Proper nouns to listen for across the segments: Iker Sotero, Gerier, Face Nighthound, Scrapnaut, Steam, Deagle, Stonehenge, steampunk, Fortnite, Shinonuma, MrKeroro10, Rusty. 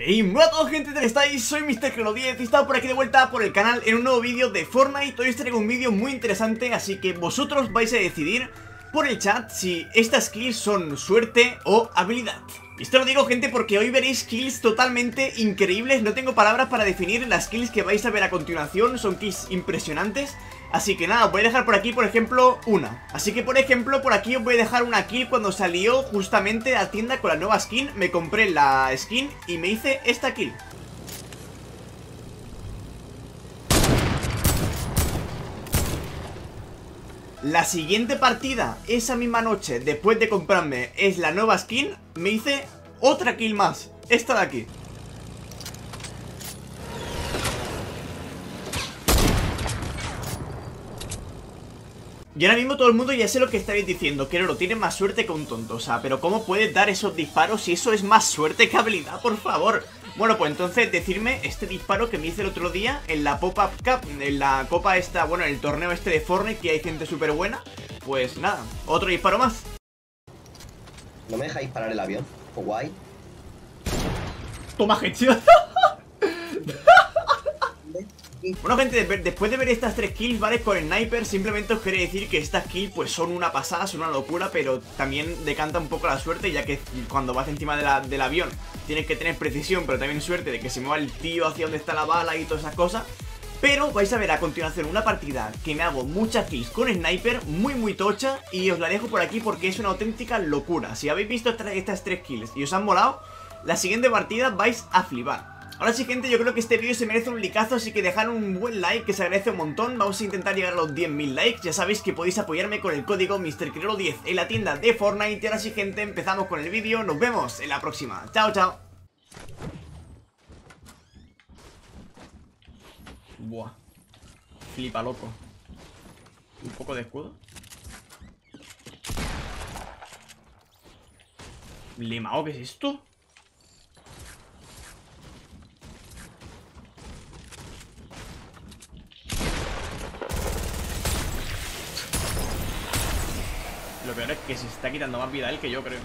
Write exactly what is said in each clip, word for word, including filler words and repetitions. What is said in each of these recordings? Hey, hola a todos, gente, ¿cómo estáis? Soy MrKeroro diez y he estado por aquí de vuelta por el canal en un nuevo vídeo de Fortnite. Hoy os traigo un vídeo muy interesante, así que vosotros vais a decidir por el chat si estas kills son suerte o habilidad. Y esto lo digo, gente, porque hoy veréis kills totalmente increíbles. No tengo palabras para definir las kills que vais a ver a continuación, son kills impresionantes. Así que nada, os voy a dejar por aquí, por ejemplo, una. Así que, por ejemplo, por aquí os voy a dejar una kill cuando salió justamente a la tienda con la nueva skin. Me compré la skin y me hice esta kill. La siguiente partida, esa misma noche, después de comprarme es la nueva skin, me hice otra kill más, esta de aquí. Y ahora mismo todo el mundo ya sé lo que estáis diciendo, que no, tiene más suerte que un tonto, o sea, pero ¿cómo puedes dar esos disparos si eso es más suerte que habilidad, por favor? Bueno, pues entonces decirme este disparo que me hice el otro día en la Pop-Up Cup, en la copa esta, bueno, en el torneo este de Fortnite, que hay gente súper buena, pues nada, otro disparo más. ¿No me dejáis parar el avión? ¿O guay? Toma, headshot. Bueno, gente, después de ver estas tres kills, ¿vale? Con el sniper, simplemente os quería decir que estas kills pues son una pasada, son una locura, pero también decanta un poco la suerte, ya que cuando vas encima de la, del avión tienes que tener precisión, pero también suerte de que se mueva el tío hacia donde está la bala y todas esas cosas. Pero vais a ver a continuación una partida que me hago muchas kills con sniper, muy muy tocha, y os la dejo por aquí porque es una auténtica locura. Si habéis visto estas tres kills y os han molado, la siguiente partida vais a flipar. Ahora sí, gente, yo creo que este vídeo se merece un likeazo, así que dejad un buen like, que se agradece un montón. Vamos a intentar llegar a los diez mil likes. Ya sabéis que podéis apoyarme con el código MrKeroro diez en la tienda de Fortnite. Y ahora sí, gente, empezamos con el vídeo. Nos vemos en la próxima. Chao, chao. Buah. Flipa, loco. Un poco de escudo. Limao, ¿qué es esto? Lo peor es que se está quitando más vida él que yo, creo.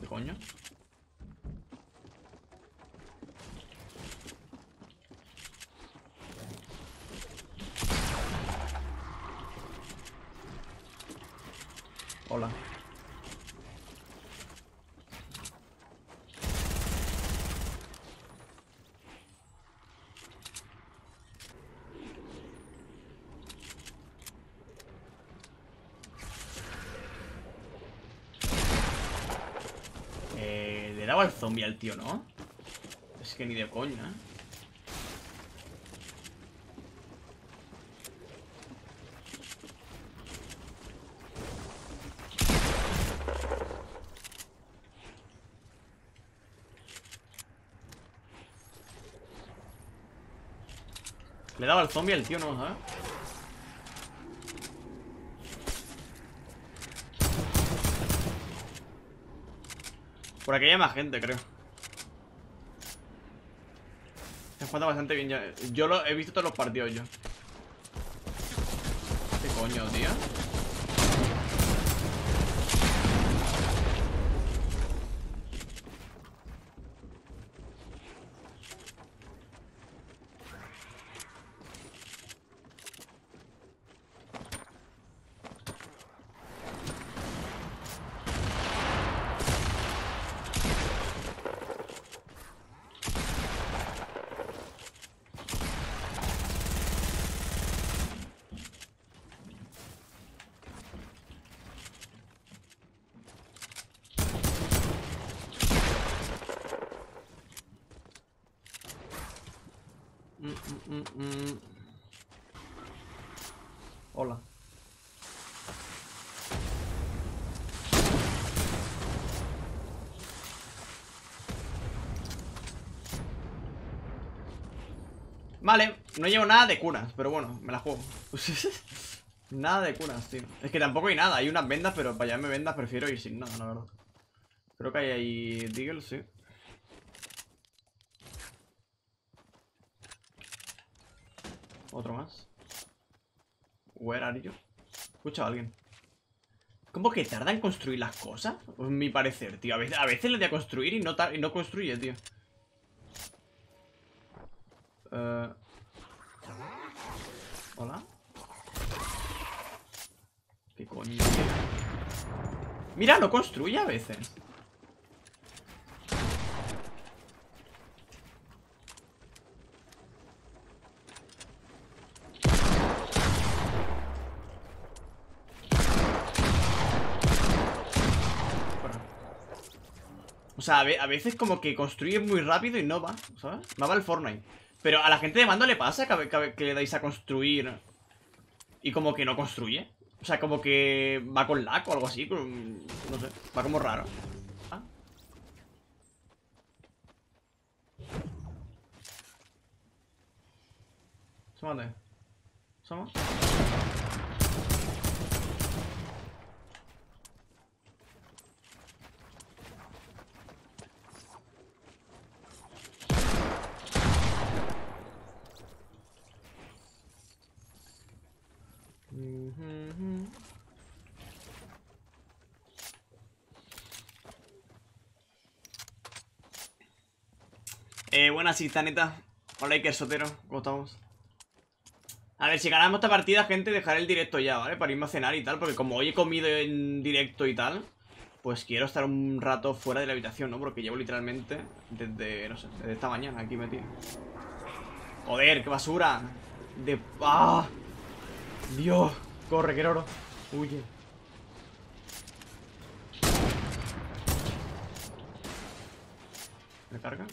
¿Qué coño? Hola. Le daba el zombie al tío, ¿no? Es que ni de coña. Le daba el zombie al tío, ¿no? ¿Sabes? Por aquí hay más gente, creo. Se juega bastante bien ya. Yo lo he visto todos los partidos yo. ¿Qué coño, tío? Mm, mm, mm. Hola. Vale, no llevo nada de curas, pero bueno, me la juego. Nada de curas, tío. Es que tampoco hay nada, hay unas vendas, pero para llevarme vendas prefiero ir sin nada, la verdad. Creo que hay ahí Deagle, sí. Otro más. Where are you? Escucha a alguien. ¿Cómo que tarda en construir las cosas? Pues mi parecer, tío. A veces, a veces le voy a construir y no, y no construye, tío. Uh... Hola. ¿Qué coño? Mira, no construye a veces. O sea, a veces como que construye muy rápido y no va, ¿sabes? No va el Fortnite. Pero a la gente de mando le pasa que, que, que le dais a construir y como que no construye. O sea, como que va con lag o algo así, con, no sé, va como raro. ¿Ah? Súmate. Suma. Eh, buenas, Istaneta. Hola, Iker Sotero. ¿Cómo estamos? A ver, si ganamos esta partida, gente, dejaré el directo ya, ¿vale? Para irme a cenar y tal, porque como hoy he comido en directo y tal, pues quiero estar un rato fuera de la habitación, ¿no? Porque llevo literalmente desde, no sé, desde esta mañana aquí metido. Joder, qué basura. De... ¡Ah! Dios, corre, Keroro. Huye. ¿Me carga?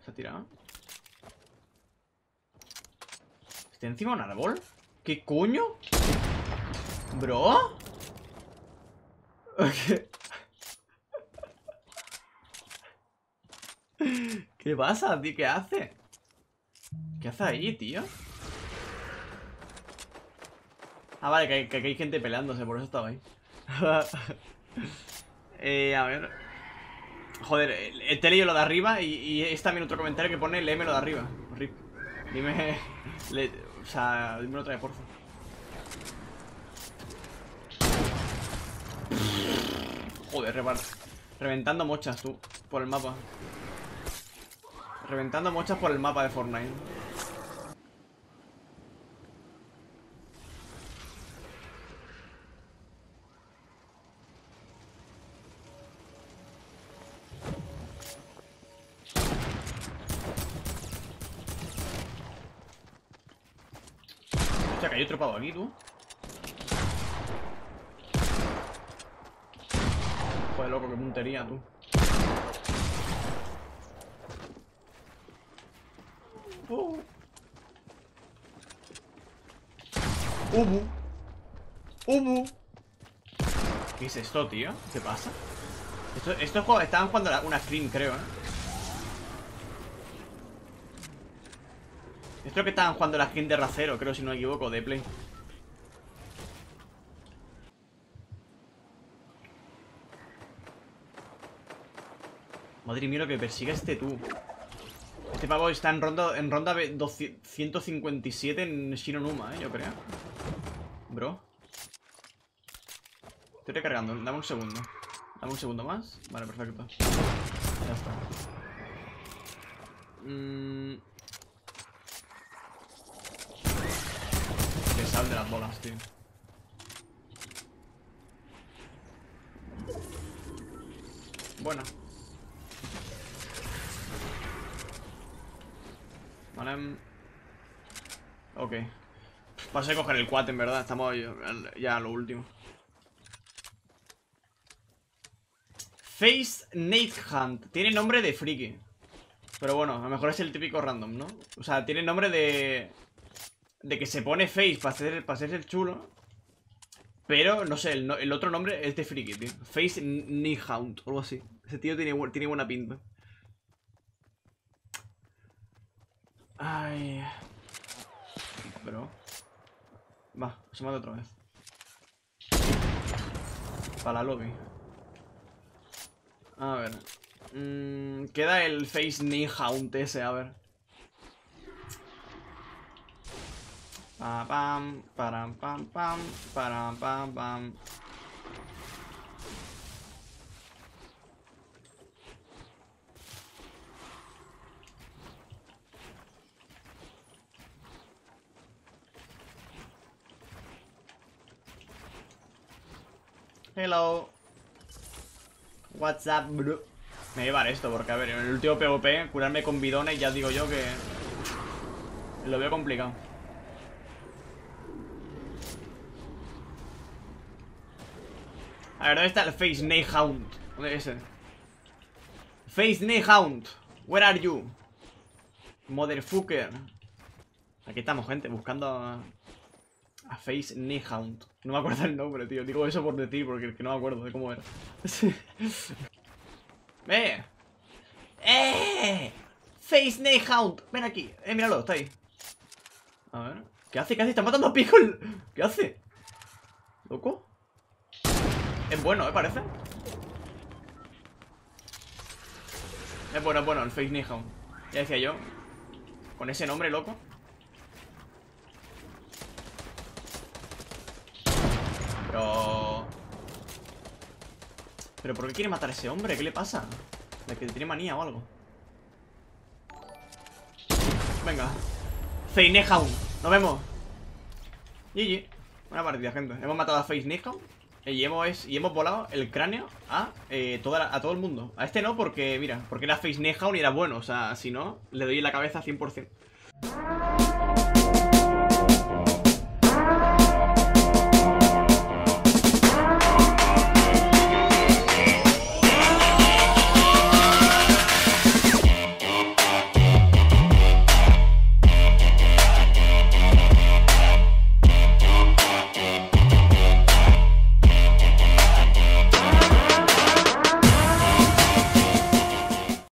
¿Se ha tirado? ¿Está encima de un árbol? ¿Qué coño? ¿Bro? Okay. ¿Qué pasa, tío? ¿Qué hace? ¿Qué hace ahí, tío? Ah, vale, que hay, que hay gente peleándose, por eso estaba ahí. eh, a ver. Joder, te he leído lo de arriba y, y es también otro comentario que pone léeme lo de arriba. Rip. Dime. Le, o sea, dímelo otra vez, por favor. Joder, repar. Reventando mochas, tú. Por el mapa. Reventando mochas por el mapa de Fortnite. Hostia, que hay otro pavo aquí, tú. Joder, loco, qué puntería, tú. Uh. Ubu. Ubu. ¿Qué es esto, tío? ¿Qué pasa? Esto, estos juegos estaban jugando una screen, creo, ¿eh? Esto que estaban jugando la screen de Racero, creo, si no me equivoco, de Play. Madre mía, lo que persigue este tú. Este pavo está en ronda, en ronda ciento cincuenta y siete en Shinonuma, eh, yo creo. Bro. Estoy recargando, dame un segundo. Dame un segundo más. Vale, perfecto. Ya está. Mm... Que sal de las bolas, tío. Buena. Vale. Ok. Pasé a coger el cuate, en verdad. Estamos ya a lo último. Face Nate Hunt. Tiene nombre de friki. Pero bueno, a lo mejor es el típico random, ¿no? O sea, tiene nombre de... De que se pone Face para ser, para ser el chulo. Pero, no sé, el, el otro nombre es de friki, tío. Face Nate Hunt, algo así. Ese tío tiene, tiene buena pinta. Ay... Pero... Va, se mata otra vez. para la lobby. A ver. Mm, queda el Face Ninja, un T S, a ver. Pa pam, param, pam, pam, param, pam, pam. Hello. What's up, bro? Me voy a llevar esto porque, a ver, en el último PvP, curarme con bidones, ya digo yo que lo veo complicado. A ver, ¿dónde está el Face Nighthound? ¿Dónde es ese? Face Nighthound, where are you? Motherfucker. Aquí estamos, gente, buscando a... a Face Nighthound. No me acuerdo el nombre, tío. Digo eso por decir, porque no me acuerdo de cómo era. ¡Eh! ¡Eh! Face Nighthound, ven aquí. Eh, míralo, está ahí. A ver. ¿Qué hace? ¿Qué hace? Está matando a Pickle. ¿Qué hace? ¿Loco? Es bueno, ¿eh? Parece. Es bueno, es bueno, el Face Nighthound. Ya decía yo. Con ese nombre, loco. Pero... ¿Pero por qué quiere matar a ese hombre? ¿Qué le pasa? ¿De que tiene manía o algo? Venga. Face Nighthound. Nos vemos. G G. Buena partida, gente. Hemos matado a Face Nighthound. Y hemos, y hemos volado el cráneo a, eh, toda la, a todo el mundo. A este no, porque, mira, porque era Face Nighthound y era bueno. O sea, si no, le doy la cabeza cien por cien.